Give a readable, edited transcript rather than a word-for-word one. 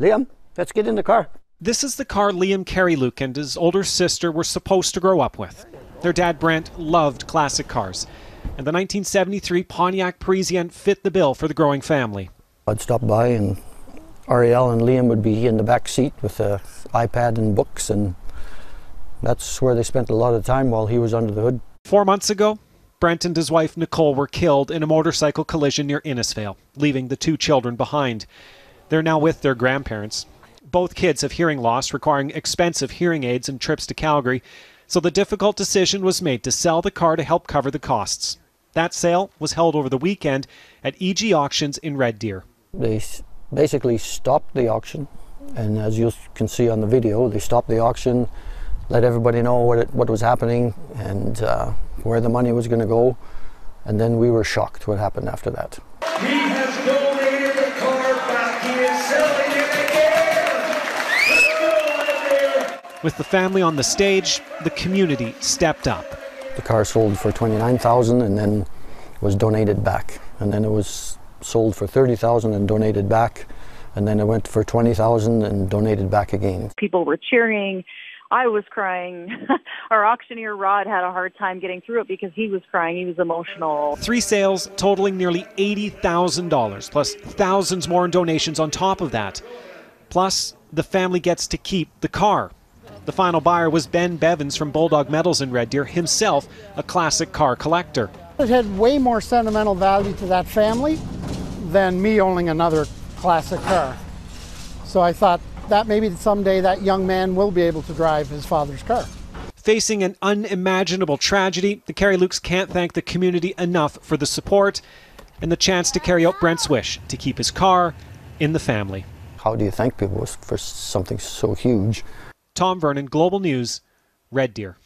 Liam, let's get in the car. This is the car Liam Keryluke and his older sister were supposed to grow up with. Their dad, Brent, loved classic cars, and the 1973 Pontiac Parisienne fit the bill for the growing family. I'd stop by and Ariel and Liam would be in the back seat with an iPad and books, and that's where they spent a lot of time while he was under the hood. 4 months ago, Brent and his wife Nicole were killed in a motorcycle collision near Innisfail, leaving the two children behind. They're now with their grandparents. Both kids have hearing loss, requiring expensive hearing aids and trips to Calgary, so the difficult decision was made to sell the car to help cover the costs. That sale was held over the weekend at EG Auctions in Red Deer. They basically stopped the auction, and as you can see on the video, they stopped the auction, let everybody know what was happening and where the money was going to go, and then we were shocked what happened after that. He has donated the car back. He is selling it again. Let's go right there. With the family on the stage, the community stepped up. The car sold for $29,000 and then was donated back, and then it was sold for $30,000 and donated back, and then it went for $20,000 and donated back again. People were cheering. I was crying. Our auctioneer, Rod, had a hard time getting through it because he was crying. He was emotional. Three sales totaling nearly $80,000, plus thousands more in donations on top of that. Plus, the family gets to keep the car. The final buyer was Ben Bevins from Bulldog Metals in Red Deer, himself a classic car collector. It had way more sentimental value to that family than me owning another classic car. So I thought, that maybe someday that young man will be able to drive his father's car. Facing an unimaginable tragedy, the Keryluks can't thank the community enough for the support and the chance to carry out Brent's wish to keep his car in the family. How do you thank people for something so huge? Tom Vernon, Global News, Red Deer.